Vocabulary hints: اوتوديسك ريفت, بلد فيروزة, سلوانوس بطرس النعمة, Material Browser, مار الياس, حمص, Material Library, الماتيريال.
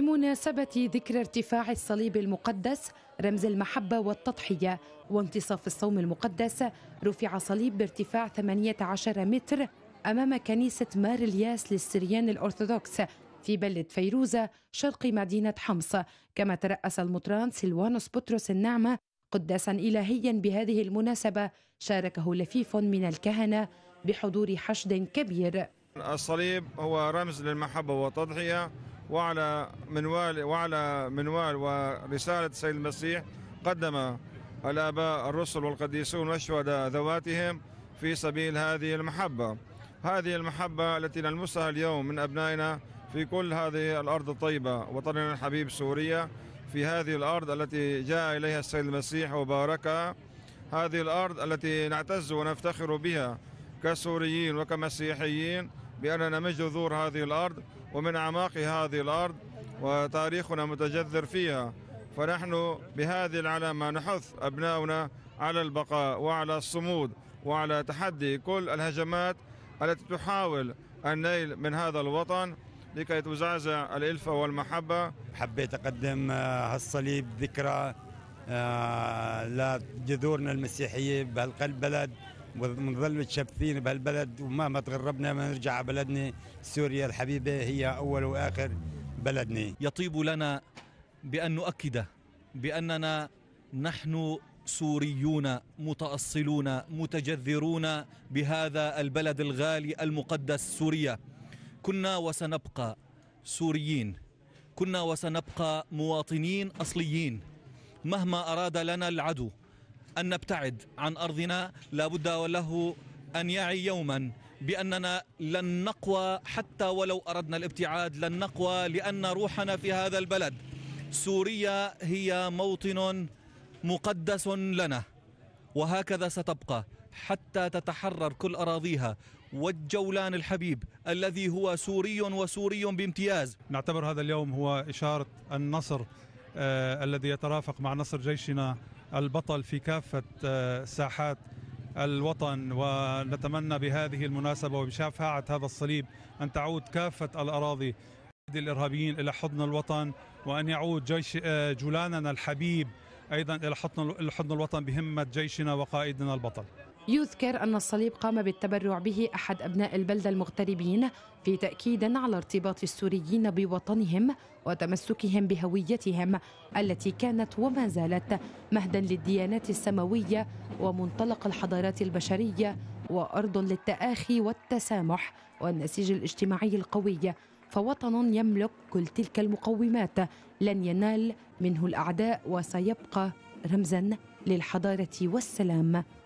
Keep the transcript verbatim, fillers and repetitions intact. بمناسبة ذكرى ارتفاع الصليب المقدس رمز المحبة والتضحية وانتصاف الصوم المقدس، رفع صليب بارتفاع ثمانية عشر متر أمام كنيسة مار الياس للسريان الأرثوذكس في بلد فيروزة شرق مدينة حمص. كما ترأس المطران سلوانوس بطرس النعمة قداسا إلهيا بهذه المناسبة، شاركه لفيف من الكهنة بحضور حشد كبير. الصليب هو رمز للمحبة والتضحية، وعلى منوال وعلى منوال ورسالة السيد المسيح قدم الآباء الرسل والقديسون والشهداء ذواتهم في سبيل هذه المحبة، هذه المحبة التي نلمسها اليوم من أبنائنا في كل هذه الأرض الطيبة، وطننا الحبيب سوريا، في هذه الأرض التي جاء إليها السيد المسيح وباركها، هذه الأرض التي نعتز ونفتخر بها كسوريين وكمسيحيين بأننا من جذور هذه الأرض ومن أعماق هذه الأرض وتاريخنا متجذر فيها. فنحن بهذه العلامة نحث أبناؤنا على البقاء وعلى الصمود وعلى تحدي كل الهجمات التي تحاول النيل من هذا الوطن لكي تزعزع الألفة والمحبة. حبيت أقدم هالصليب ذكرى لجذورنا المسيحية بهالبلد، ونظل متشبثين بهالبلد، ومهما تغربنا ما نرجع على بلدنا سوريا الحبيبة، هي أول وآخر بلدنا. يطيب لنا بأن نؤكد بأننا نحن سوريون متأصلون متجذرون بهذا البلد الغالي المقدس سوريا. كنا وسنبقى سوريين، كنا وسنبقى مواطنين أصليين. مهما أراد لنا العدو أن نبتعد عن أرضنا، لابد وله أن يعي يوما بأننا لن نقوى، حتى ولو أردنا الابتعاد لن نقوى، لأن روحنا في هذا البلد. سوريا هي موطن مقدس لنا، وهكذا ستبقى حتى تتحرر كل أراضيها. والجولان الحبيب الذي هو سوري وسوري بامتياز. نعتبر هذا اليوم هو إشارة النصر آه الذي يترافق مع نصر جيشنا البطل في كافة آه ساحات الوطن، ونتمنى بهذه المناسبة وبشفاعة هذا الصليب أن تعود كافة الأراضي الإرهابيين إلى حضن الوطن، وأن يعود جيش آه جولاننا الحبيب أيضا إلى حضن حضن الوطن بهمة جيشنا وقائدنا البطل. يذكر أن الصليب قام بالتبرع به أحد أبناء البلدة المغتربين في تأكيد على ارتباط السوريين بوطنهم وتمسكهم بهويتهم التي كانت وما زالت مهدا للديانات السماوية ومنطلق الحضارات البشرية، وأرض للتآخي والتسامح والنسيج الاجتماعي القوي. فوطن يملك كل تلك المقومات لن ينال منه الأعداء، وسيبقى رمزا للحضارة والسلام.